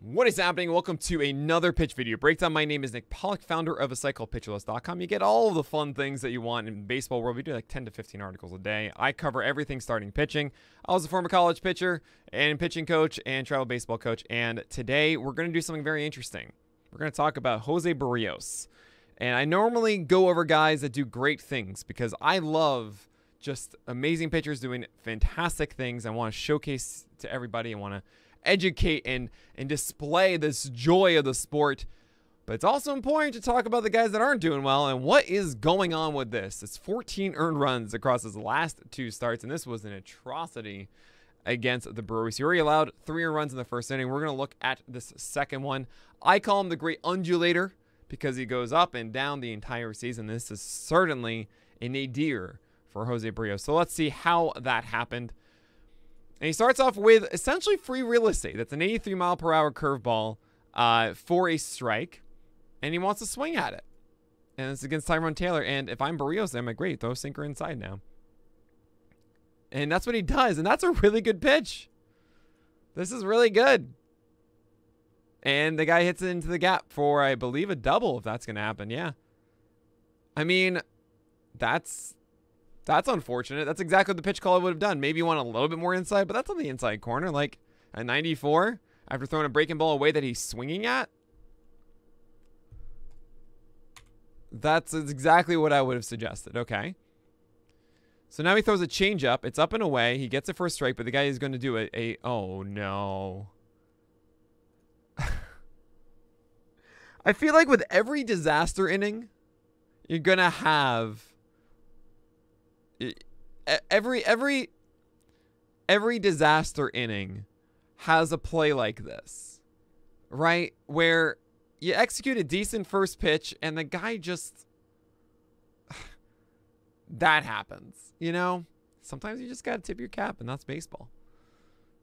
What is happening? Welcome to another pitch video breakdown. My name is Nick Pollack, founder of cyclepitchlist.com. You get all of the fun things that you want in the baseball world. We do like 10 to 15 articles a day. I cover everything starting pitching. I was a former college pitcher and pitching coach and travel baseball coach. And today we're going to do something very interesting. We're going to talk about José Berríos. And I normally go over guys that do great things because I love just amazing pitchers doing fantastic things. I want to showcase to everybody. I want to educate and display this joy of the sport, but it's also important to talk about the guys that aren't doing well and what is going on with this. It's 14 earned runs across his last two starts, and this was an atrocity against the Brewers. He already allowed 3 earned runs in the first inning. We're going to look at this second one. I call him the great undulator because he goes up and down the entire season. This is certainly a nadir for José Berríos. So let's see how that happened. And he starts off with essentially free real estate. That's an 83-mile-per-hour curveball for a strike, and he wants to swing at it. And it's against Tyrone Taylor. And if I'm Berríos, I'm like, great, throw a sinker inside now. And that's what he does, and that's a really good pitch. This is really good. And the guy hits it into the gap for, I believe, a double, if that's going to happen. Yeah. I mean, that's unfortunate. That's exactly what the pitch caller would have done. Maybe you want a little bit more inside, but that's on the inside corner. Like a 94 after throwing a breaking ball away that he's swinging at. That's exactly what I would have suggested. Okay. So now he throws a changeup. It's up and away. He gets it for a strike, but the guy is going to do a oh no. I feel like with every disaster inning, you're going to have every disaster inning has a play like this, right? Where you execute a decent first pitch and the guy just, that happens, you know? Sometimes you just got to tip your cap, and that's baseball.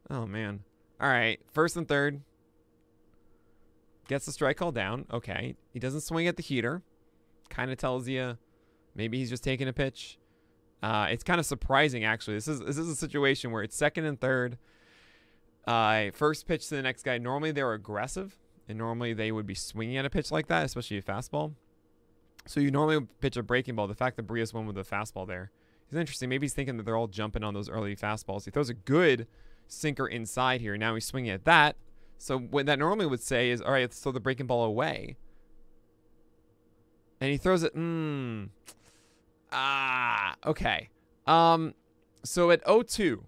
Oh, man. All right, first and third. Gets the strike call down. Okay. He doesn't swing at the heater. Kind of tells you maybe he's just taking a pitch. It's kind of surprising, actually. This is a situation where it's second and third. First pitch to the next guy. Normally, they're aggressive, and normally they would be swinging at a pitch like that, especially a fastball. So you normally pitch a breaking ball. The fact that Berríos won with a fastball there is interesting. Maybe he's thinking that they're all jumping on those early fastballs. He throws a good sinker inside here. Now he's swinging at that. So what that normally would say is, all right, let's throw the breaking ball away. And he throws it, okay. So at 0-2,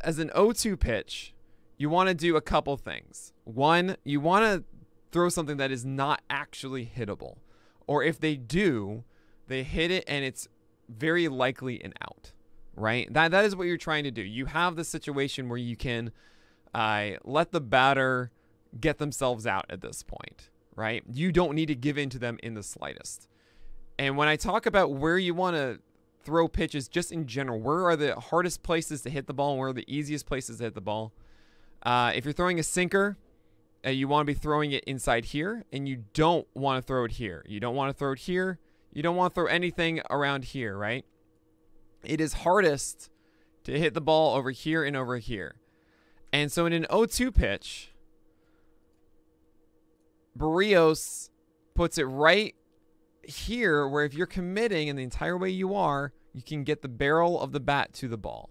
as an 0-2 pitch, you want to do a couple things. One, you want to throw something that is not actually hittable. Or if they do, they hit it and it's very likely an out, right? That is what you're trying to do. You have the situation where you can let the batter get themselves out at this point, right? You don't need to give in to them in the slightest. And when I talk about where you want to throw pitches just in general, where are the hardest places to hit the ball and where are the easiest places to hit the ball? If you're throwing a sinker, you want to be throwing it inside here, and you don't want to throw it here. You don't want to throw it here. You don't want to throw anything around here, right? It is hardest to hit the ball over here and over here. And so in an 0-2 pitch, Berríos puts it right here, where if you're committing in the entire way you are, you can get the barrel of the bat to the ball.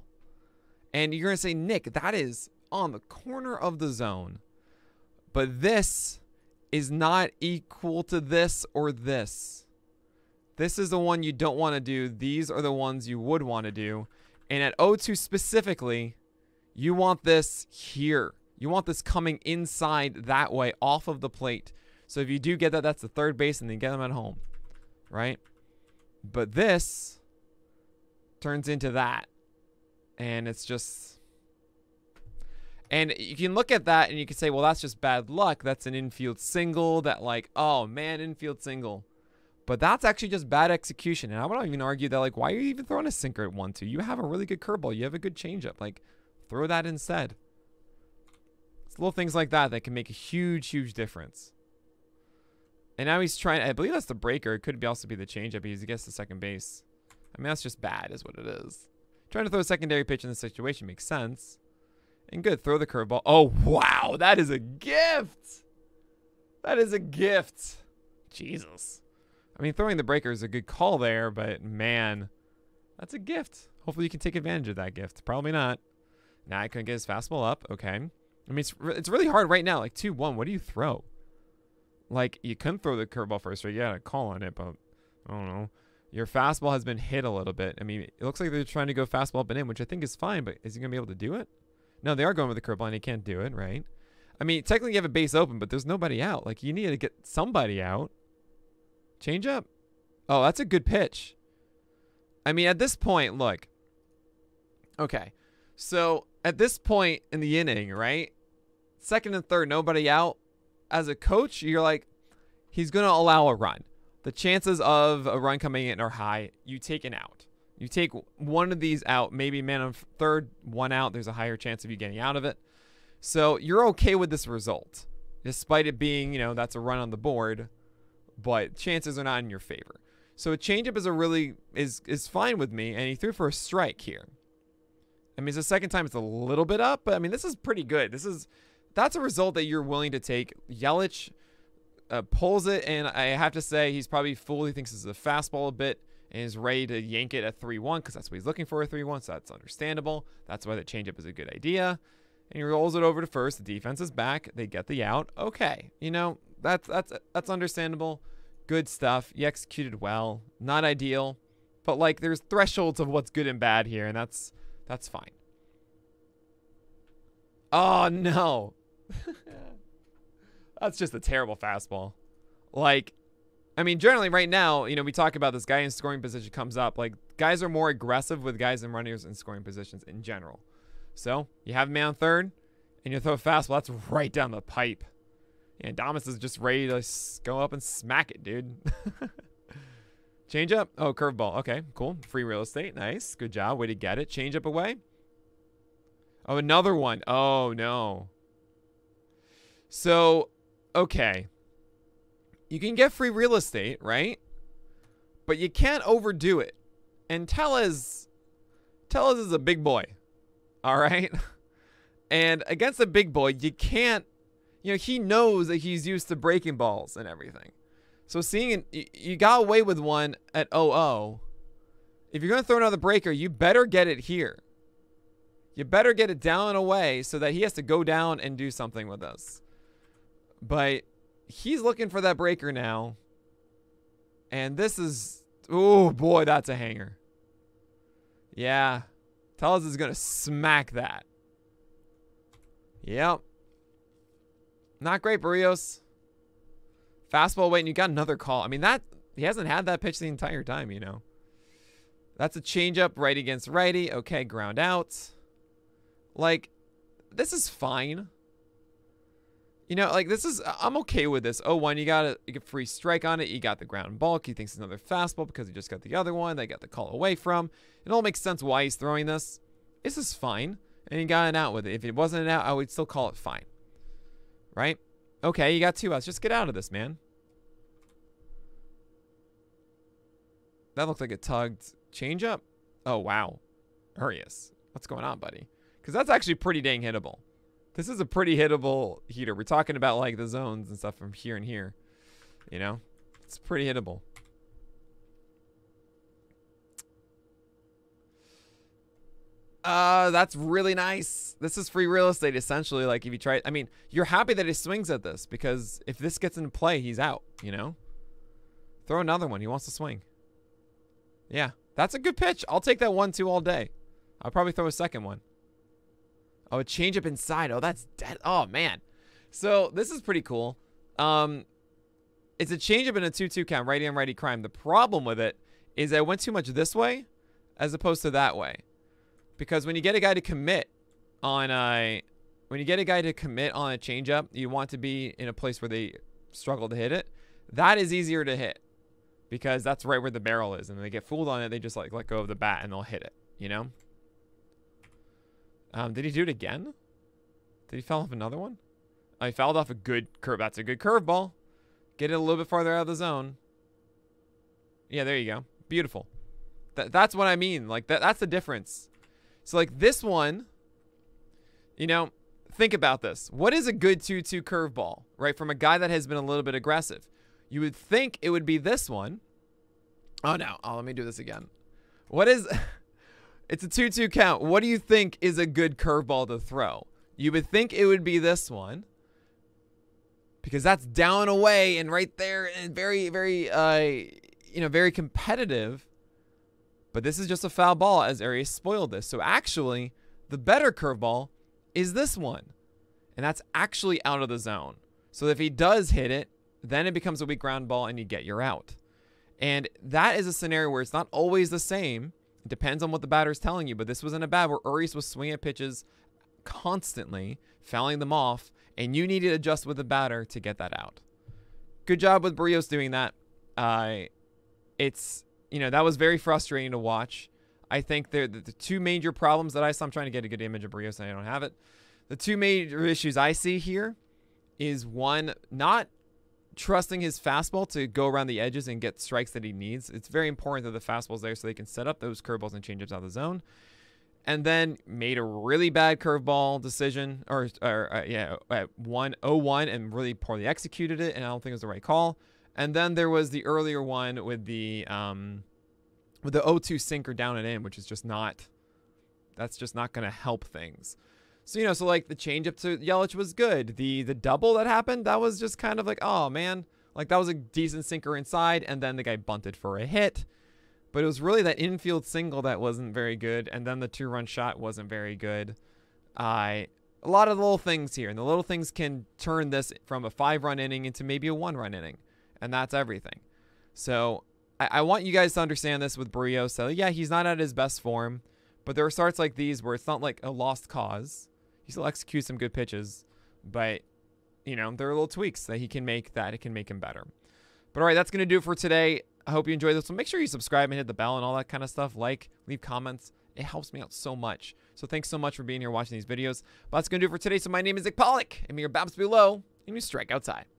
And you're going to say, Nick, that is on the corner of the zone. But this is not equal to this or this. This is the one you don't want to do. These are the ones you would want to do. And at 0-2 specifically, you want this here. You want this coming inside that way off of the plate. So if you do get that, that's the third base, and then get them at home. Right? But this turns into that. And it's just... And you can look at that and you can say, well, that's just bad luck. That's an infield single. That like, oh, man, infield single. But that's actually just bad execution. And I would not even argue that, like, why are you even throwing a sinker at 1-2? You have a really good curveball. You have a good changeup. Like, throw that instead. It's little things like that that can make a huge, huge difference. And now he's trying, I believe that's the breaker. It could be also be the changeup. He gets to second base. I mean, that's just bad is what it is. Trying to throw a secondary pitch in this situation makes sense. And good, throw the curveball. Oh, wow, that is a gift. That is a gift. Jesus. I mean, throwing the breaker is a good call there, but man, that's a gift. Hopefully you can take advantage of that gift. Probably not. Nah, I couldn't get his fastball up. Okay. I mean, it's really hard right now. Like 2-1, what do you throw? Like, you couldn't throw the curveball first, right? You had a call on it, but I don't know. Your fastball has been hit a little bit. I mean, it looks like they're trying to go fastball up and in, which I think is fine, but is he going to be able to do it? No, they are going with the curveball, and he can't do it, right? I mean, technically you have a base open, but there's nobody out. Like, you need to get somebody out. Change up. Oh, that's a good pitch. I mean, at this point, look. Okay. So, at this point in the inning, right? Second and third, nobody out. As a coach, you're like, he's going to allow a run. The chances of a run coming in are high. You take an out. You take one of these out. Maybe man on third, one out. There's a higher chance of you getting out of it. So you're okay with this result, despite it being, you know, that's a run on the board, but chances are not in your favor. So a changeup is a really is fine with me, and he threw for a strike here. I mean, it's the second time it's a little bit up, but I mean, this is pretty good. This is. That's a result that you're willing to take. Yelich pulls it, and I have to say he's probably fooled. He thinks this is a fastball a bit and is ready to yank it at 3-1 because that's what he's looking for, a 3-1, so that's understandable. That's why the changeup is a good idea. And he rolls it over to first. The defense is back. They get the out. Okay, you know, that's understandable. Good stuff. You executed well. Not ideal, but, like, there's thresholds of what's good and bad here, and that's fine. Oh, no. That's just a terrible fastball. Like, I mean, generally right now, you know, we talk about this guy in scoring position comes up. Like, guys are more aggressive with guys and runners in scoring positions in general. So, you have a man on third, and you throw a fastball. That's right down the pipe. And Domus is just ready to go up and smack it, dude. Change up. Oh, curveball. Okay, cool. Free real estate. Nice. Good job. Way to get it. Change up away. Oh, another one. Oh, no. So, okay. You can get free real estate, right? But you can't overdo it. And Tellez is a big boy. All right? And against a big boy, you can't, you know, he knows that he's used to breaking balls and everything. So seeing, you got away with one at 0-0. If you're going to throw another breaker, you better get it here. You better get it down and away so that he has to go down and do something with us. But he's looking for that breaker now. And this is... Oh, boy, that's a hanger. Yeah. Tellez is going to smack that. Yep. Not great, Berríos. Fastball waiting. You got another call. I mean, that he hasn't had that pitch the entire time, you know. That's a changeup, right against righty. Okay, ground out. Like, this is fine. You know, like, this is... I'm okay with this. 0-1, you get a free strike on it. You got the ground ball. He thinks it's another fastball because he just got the other one. They got the call away from. It all makes sense why he's throwing this. This is fine. And he got an out with it. If it wasn't an out, I would still call it fine. Right? Okay, you got two outs. Just get out of this, man. That looked like a tugged changeup. Oh, wow. Urías. What's going on, buddy? Because that's actually pretty dang hittable. This is a pretty hittable heater. We're talking about, like, the zones and stuff from here and here. You know? It's pretty hittable. That's really nice. This is free real estate, essentially. Like, if you try... I mean, you're happy that he swings at this. Because if this gets into play, he's out. You know? Throw another one. He wants to swing. Yeah. That's a good pitch. I'll take that 1-2 all day. I'll probably throw a second one. Oh, a changeup inside. Oh, that's dead. Oh, man. So, this is pretty cool. It's a changeup in a 2-2 count, righty on righty crime. The problem with it is I went too much this way as opposed to that way. Because when you get a guy to commit on a... When you get a guy to commit on a changeup, you want to be in a place where they struggle to hit it. That is easier to hit. Because that's right where the barrel is. And when they get fooled on it, they just, like, let go of the bat and they'll hit it. You know? Did he do it again? Did he foul off another one? Oh, he fouled off a good curve. That's a good curveball. Get it a little bit farther out of the zone. Yeah, there you go. Beautiful. That's what I mean. Like, that's the difference. So, like, this one, You know, think about this. What is a good 2-2 curveball, right, from a guy that has been a little bit aggressive? You would think it would be this one. Oh, no. Oh, let me do this again. What is... It's a 2-2 count. What do you think is a good curveball to throw? You would think it would be this one. Because that's down and away and right there and very competitive. But this is just a foul ball as Arraez spoiled this. So actually, the better curveball is this one. And that's actually out of the zone. So if he does hit it, then it becomes a weak ground ball and you get your out. And that is a scenario where it's not always the same. It depends on what the batter's telling you, but this wasn't a bad where Urías was swinging at pitches constantly, fouling them off, and you needed to adjust with the batter to get that out. Good job with Berríos doing that. That was very frustrating to watch. I think the two major problems that I saw, I'm trying to get a good image of Berríos and I don't have it. The two major issues I see here is one, not trusting his fastball to go around the edges and get strikes that he needs. It's very important that the fastball's there so they can set up those curveballs and changeups out of the zone. And then made a really bad curveball decision, at 1-0-1 and really poorly executed it, and I don't think it was the right call. And then there was the earlier one with the 0-2 sinker down and in, which is just not, that's just not going to help things. So, you know, so like the changeup to Yelich was good. The double that happened, that was just kind of like, oh man, like that was a decent sinker inside. And then the guy bunted for a hit, but it was really that infield single that wasn't very good. And then the 2-run shot wasn't very good. A lot of little things here, and the little things can turn this from a 5-run inning into maybe a 1-run inning. And that's everything. So I want you guys to understand this with Berríos. So yeah, he's not at his best form, but there are starts like these where it's not like a lost cause. He still executes some good pitches, but, you know, there are little tweaks that he can make that it can make him better. But, all right, that's going to do it for today. I hope you enjoyed this one. Make sure you subscribe and hit the bell and all that kind of stuff. Like, leave comments. It helps me out so much. So thanks so much for being here watching these videos. But that's going to do it for today. So my name is Nick Pollack, and me your Babs below, and you strike outside.